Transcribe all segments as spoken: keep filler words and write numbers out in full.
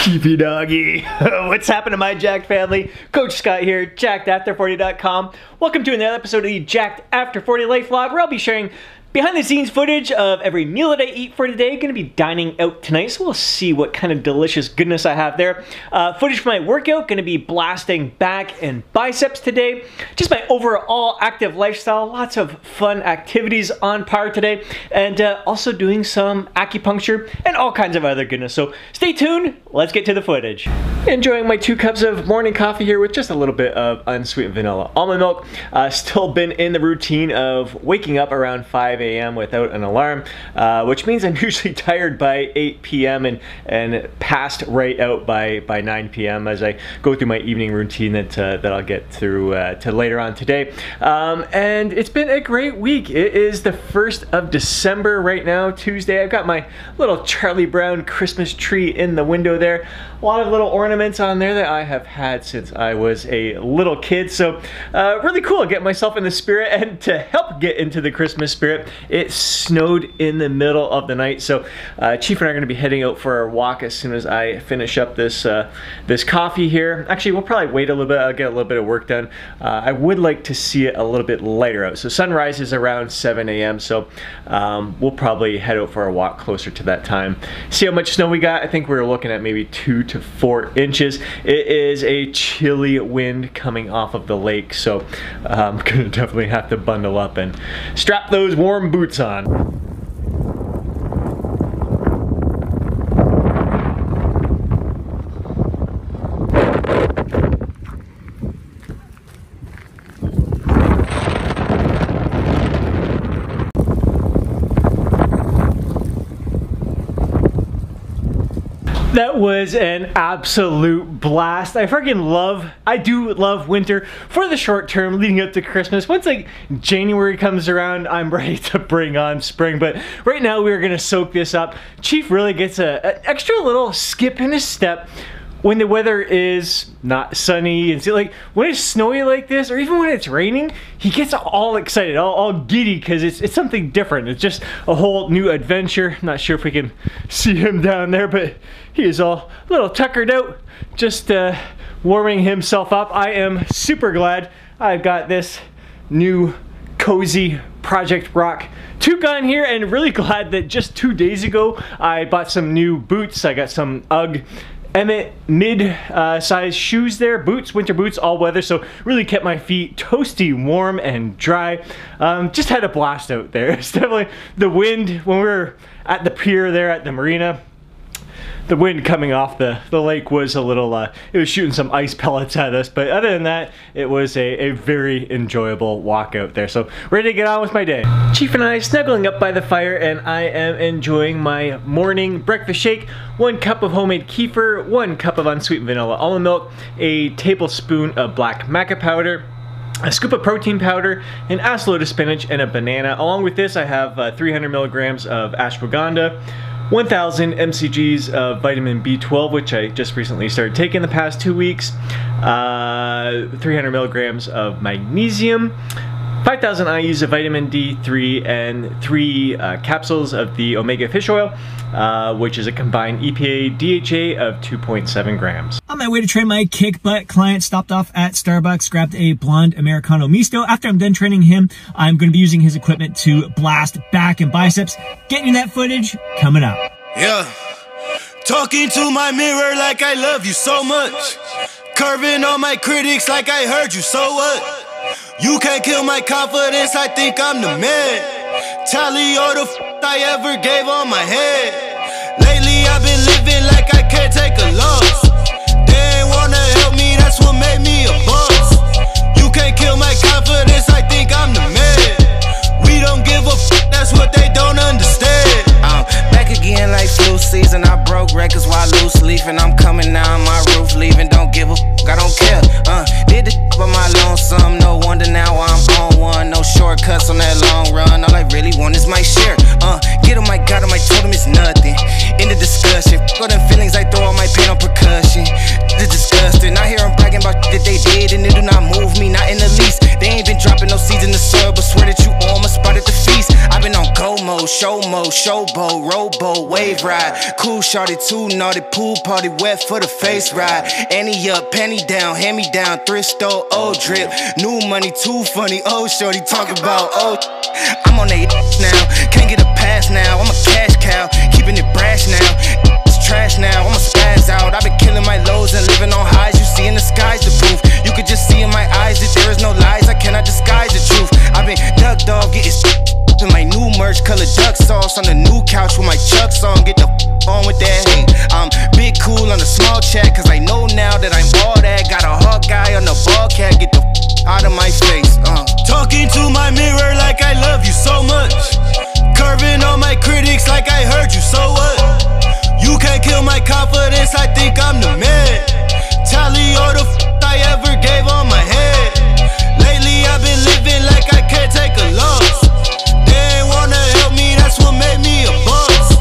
Chiefy doggy. What's happened to my Jacked family? Coach Scott here, jacked after forty dot com. Welcome to another episode of the Jacked After forty Life vlog, where I'll be sharing behind the scenes footage of every meal that I eat for today. Gonna be dining out tonight, so we'll see what kind of delicious goodness I have there. Uh, footage from my workout, gonna be blasting back and biceps today. Just my overall active lifestyle, lots of fun activities on par today, and uh, also doing some acupuncture and all kinds of other goodness. So stay tuned, let's get to the footage. Enjoying my two cups of morning coffee here with just a little bit of unsweetened vanilla almond milk. Uh, still been in the routine of waking up around five a m without an alarm, uh, which means I'm usually tired by eight p m and and passed right out by by nine p m as I go through my evening routine that uh, that I'll get through uh, to later on today. Um, and it's been a great week. It is the first of December right now, Tuesday. I've got my little Charlie Brown Christmas tree in the window there. A lot of little ornaments on there that I have had since I was a little kid. So uh, really cool. Get myself in the spirit, and to help get into the Christmas spirit, it snowed in the middle of the night, so uh, Chief and I are going to be heading out for a walk as soon as I finish up this uh, this coffee here. Actually, we'll probably wait a little bit. I'll get a little bit of work done. Uh, I would like to see it a little bit lighter out. So sunrise is around seven a m so um, we'll probably head out for a walk closer to that time. See how much snow we got. I think we were looking at maybe two to four inches. It is a chilly wind coming off of the lake, so I'm um, going to definitely have to bundle up and strap those warm boots on. That was an absolute blast. I freaking love, I do love winter for the short term leading up to Christmas. Once like January comes around, I'm ready to bring on spring, but right now we're gonna soak this up. Chief really gets a, an extra little skip in his step when the weather is not sunny, and see, like when it's snowy like this, or even when it's raining, he gets all excited, all, all giddy, because it's, it's something different. It's just a whole new adventure. Not sure if we can see him down there, but he is all a little tuckered out, just uh, warming himself up. I am super glad I've got this new cozy Project Rock toucan here, and really glad that just two days ago I bought some new boots. I got some UGG Emmett mid uh, size shoes there, boots, winter boots, all weather, so really kept my feet toasty, warm, and dry. Um, just had a blast out there. It's definitely the wind when we were at the pier there at the marina. The wind coming off the, the lake was a little, uh, it was shooting some ice pellets at us, but other than that, it was a, a very enjoyable walk out there. So ready to get on with my day. Chief and I snuggling up by the fire, and I am enjoying my morning breakfast shake. One cup of homemade kefir, one cup of unsweetened vanilla almond milk, a tablespoon of black maca powder, a scoop of protein powder, an ass load of spinach, and a banana. Along with this, I have uh, three hundred milligrams of ashwagandha, one thousand M C Gs of vitamin B twelve, which I just recently started taking the past two weeks, uh, three hundred milligrams of magnesium, five thousand I Us of vitamin D three, and three uh, capsules of the omega fish oil, uh, which is a combined E P A D H A of two point seven grams. On my way to train my kick butt client, stopped off at Starbucks, grabbed a blonde Americano misto. After I'm done training him, I'm going to be using his equipment to blast back and biceps. Getting you that footage coming up. Yeah, talking to my mirror like I love you so much, curving on my critics like I heard you, so what? You can't kill my confidence, I think I'm the man. Tally all the f I ever gave on my head. Lately I've been living like I can't take a loss. They ain't wanna help me, that's what made me a boss. You can't kill my confidence, I think I'm the man. We don't give a f, that's what they don't understand. I'm back again like flu season. I broke records while loose leafing. I'm coming now on my roof, leaving. Don't give a f, I don't care. Uh, did the f on my lonesome. No wonder now I'm on one. No shortcuts on that long run. All I really want is my share. Uh, get on my god, on my totem is nothing. In the discussion, f all them feelings. I throw all my pain on percussion. It's disgusting. I hear them bragging about that they did, and it do not move me, not in the least. They ain't been dropping no seeds in the soil, but swear that you on my spot at the feast. I've been on go mode. Showmo, showboat, rowboat, wave ride. Cool shorty, too naughty, pool party, wet for the face ride. Annie up, penny down, hand me down, thrift store, old drip. New money, too funny, old shorty, talk about old. I'm on that now, can't get a pass now. I'm a cash cow, keeping it brash now. Trash now, I'ma spaz out. I've been killing my lows and living on highs. You see in the skies the proof. You could just see in my eyes that there is no lies. I cannot disguise the truth. I've been ducked off, getting in my new merch, color duck sauce on the new couch with my chucks on. Get the on with that hate. I'm big cool on the small chat, cause I know now that I'm all that. Got a hawk guy on the ball cat. Get the out of my face. Uh. Talking to my mirror like I love you so much. Curving on my critics like I heard you, so what? You can't kill my confidence, I think I'm the man. Tally all the f*** I ever gave on my head. Lately I've been living like I can't take a loss. They ain't wanna help me, that's what made me a boss.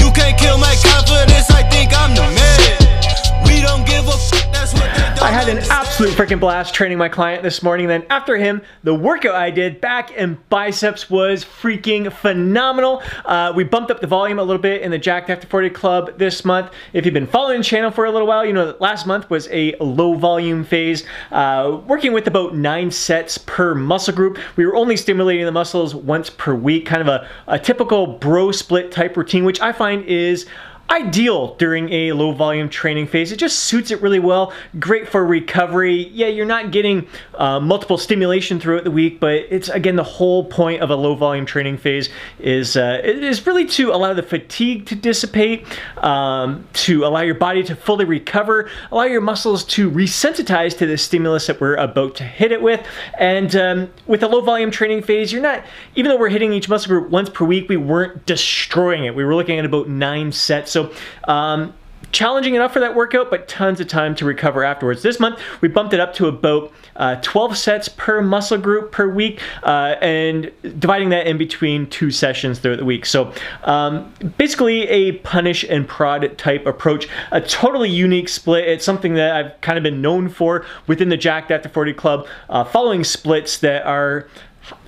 You can't kill my confidence, I think I'm the man. We don't give a f***, that's what they do. I had an absolute freaking blast training my client this morning. Then after him, the workout I did back and biceps was freaking phenomenal. Uh, we bumped up the volume a little bit in the Jacked After forty Club this month. If you've been following the channel for a little while, you know that last month was a low volume phase, uh, working with about nine sets per muscle group. We were only stimulating the muscles once per week, kind of a, a typical bro split type routine, which I find is ideal during a low volume training phase. It just suits it really well. Great for recovery. Yeah, you're not getting uh, multiple stimulation throughout the week, but it's, again, the whole point of a low volume training phase is uh, it is really to allow the fatigue to dissipate, um, to allow your body to fully recover, allow your muscles to resensitize to the stimulus that we're about to hit it with. And um, with a low volume training phase, you're not, even though we're hitting each muscle group once per week, we weren't destroying it. We were looking at about nine sets. So So, um, challenging enough for that workout, but tons of time to recover afterwards. This month, we bumped it up to about uh, twelve sets per muscle group per week, uh, and dividing that in between two sessions throughout the week. So um, basically a punish and prod type approach, a totally unique split. It's something that I've kind of been known for within the Jacked After forty Club, uh, following splits that are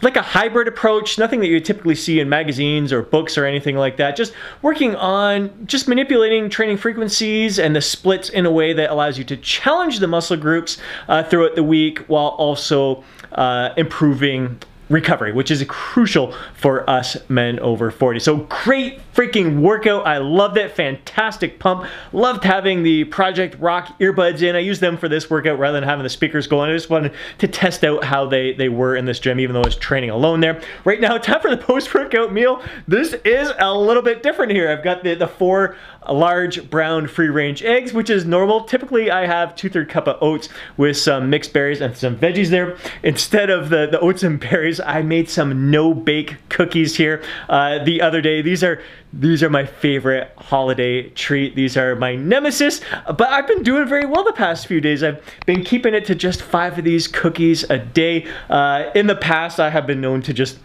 like a hybrid approach, nothing that you typically see in magazines or books or anything like that. Just working on just manipulating training frequencies and the splits in a way that allows you to challenge the muscle groups uh, throughout the week while also uh, improving recovery, which is crucial for us men over forty. So great freaking workout. I loved it. Fantastic pump. Loved having the Project Rock earbuds in. I used them for this workout rather than having the speakers going. I just wanted to test out how they, they were in this gym, even though I was training alone there. Right now, time for the post-workout meal. This is a little bit different here. I've got the, the four large brown free-range eggs, which is normal. Typically, I have two-thirds cup of oats with some mixed berries and some veggies there. Instead of the, the oats and berries, I made some no-bake cookies here uh, the other day. These are these are my favorite holiday treat. These are my nemesis, but I've been doing very well the past few days. I've been keeping it to just five of these cookies a day. Uh, in the past, I have been known to just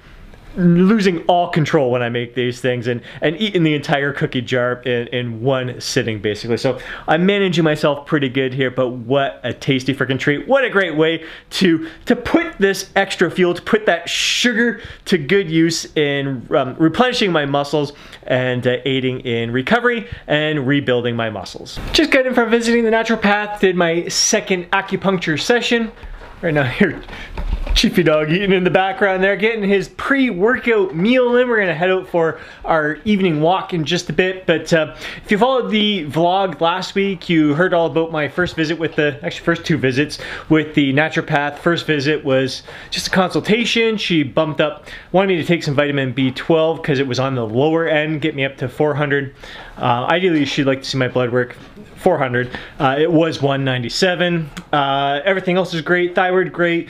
losing all control when I make these things and, and eating the entire cookie jar in, in one sitting, basically. So I'm managing myself pretty good here, but what a tasty freaking treat. What a great way to, to put this extra fuel, to put that sugar to good use in um, replenishing my muscles and uh, aiding in recovery and rebuilding my muscles. Just got in from visiting the naturopath, did my second acupuncture session. Right now here, Chiefy dog eating in the background there, getting his pre-workout meal in. We're gonna head out for our evening walk in just a bit, but uh, if you followed the vlog last week, you heard all about my first visit with the, actually first two visits with the naturopath. First visit was just a consultation. She bumped up, wanted me to take some vitamin B twelve because it was on the lower end, get me up to four hundred. Uh, ideally, she'd like to see my blood work four hundred. Uh, it was one ninety-seven. Uh, everything else is great, thyroid great.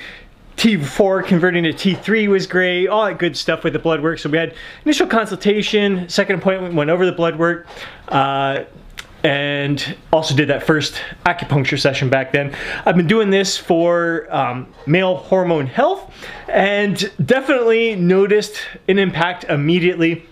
T four converting to T three was great, all that good stuff with the blood work. So we had initial consultation, second appointment, went over the blood work, uh, and also did that first acupuncture session back then. I've been doing this for um, male hormone health and definitely noticed an impact immediately.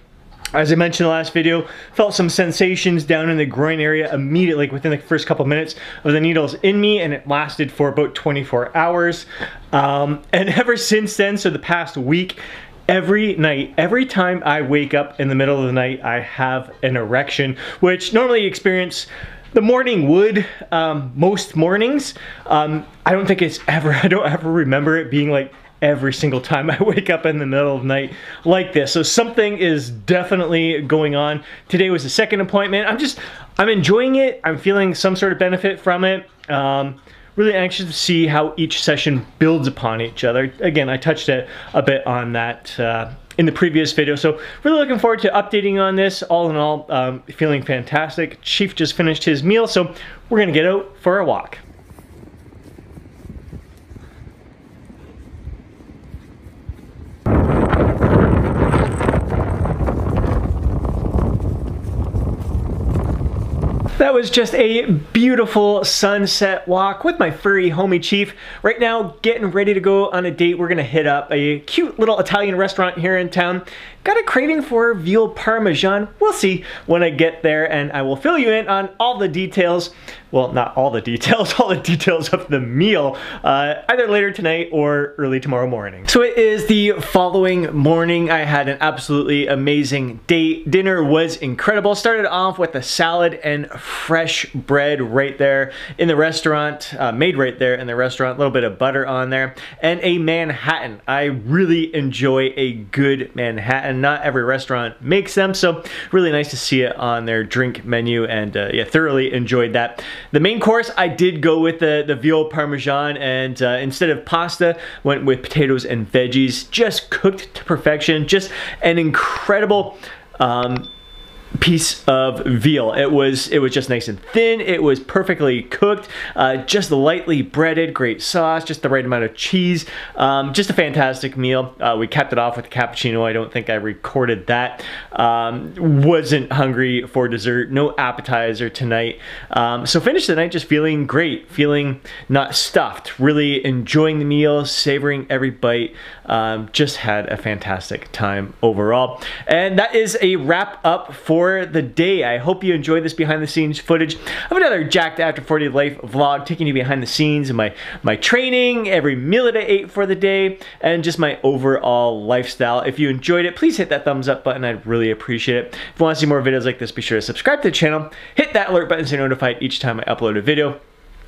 As I mentioned in the last video, felt some sensations down in the groin area immediately, like within the first couple minutes of the needles in me, and it lasted for about twenty-four hours. Um, and ever since then, so the past week, Every night, every time I wake up in the middle of the night, I have an erection, which normally you experience the morning wood um, most mornings. Um, I don't think it's ever, I don't ever remember it being like every single time I wake up in the middle of the night like this. So something is definitely going on. Today was the second appointment. I'm just, I'm enjoying it. I'm feeling some sort of benefit from it. Um, Really anxious to see how each session builds upon each other. Again, I touched a, a bit on that uh, in the previous video, so really looking forward to updating on this. All in all, um, feeling fantastic. Chief just finished his meal, so we're gonna get out for a walk. That was just a beautiful sunset walk with my furry homie Chief. Right now, getting ready to go on a date. We're gonna hit up a cute little Italian restaurant here in town. Got a craving for veal parmesan. We'll see when I get there, and I will fill you in on all the details. Well, not all the details, all the details of the meal, uh, either later tonight or early tomorrow morning. So it is the following morning. I had an absolutely amazing date. Dinner was incredible. Started off with a salad and fresh bread right there in the restaurant, uh, made right there in the restaurant, a little bit of butter on there, and a Manhattan. I really enjoy a good Manhattan. Not every restaurant makes them, so really nice to see it on their drink menu, and uh, yeah, thoroughly enjoyed that. The main course, I did go with the, the veal parmesan, and uh, instead of pasta, went with potatoes and veggies, just cooked to perfection. Just an incredible um, piece of veal. It was it was just nice and thin. It was perfectly cooked, uh, just lightly breaded, great sauce, just the right amount of cheese. Um, just a fantastic meal. Uh, we capped it off with a cappuccino. I don't think I recorded that. Um, wasn't hungry for dessert. No appetizer tonight. Um, so finished the night just feeling great, feeling not stuffed, really enjoying the meal, savoring every bite. Um, just had a fantastic time overall. And that is a wrap up for the day. I hope you enjoyed this behind the scenes footage of another Jacked After forty Life vlog, taking you behind the scenes and my, my training, every meal that I ate for the day, and just my overall lifestyle. If you enjoyed it, please hit that thumbs up button. I'd really appreciate it. If you want to see more videos like this, be sure to subscribe to the channel, hit that alert button so you're notified each time I upload a video.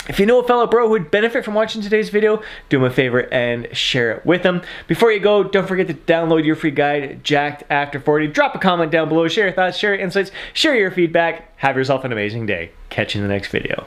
If you know a fellow bro who'd benefit from watching today's video, do him a favor and share it with him. Before you go, don't forget to download your free guide, Jacked After forty. Drop a comment down below, share your thoughts, share your insights, share your feedback. Have yourself an amazing day. Catch you in the next video.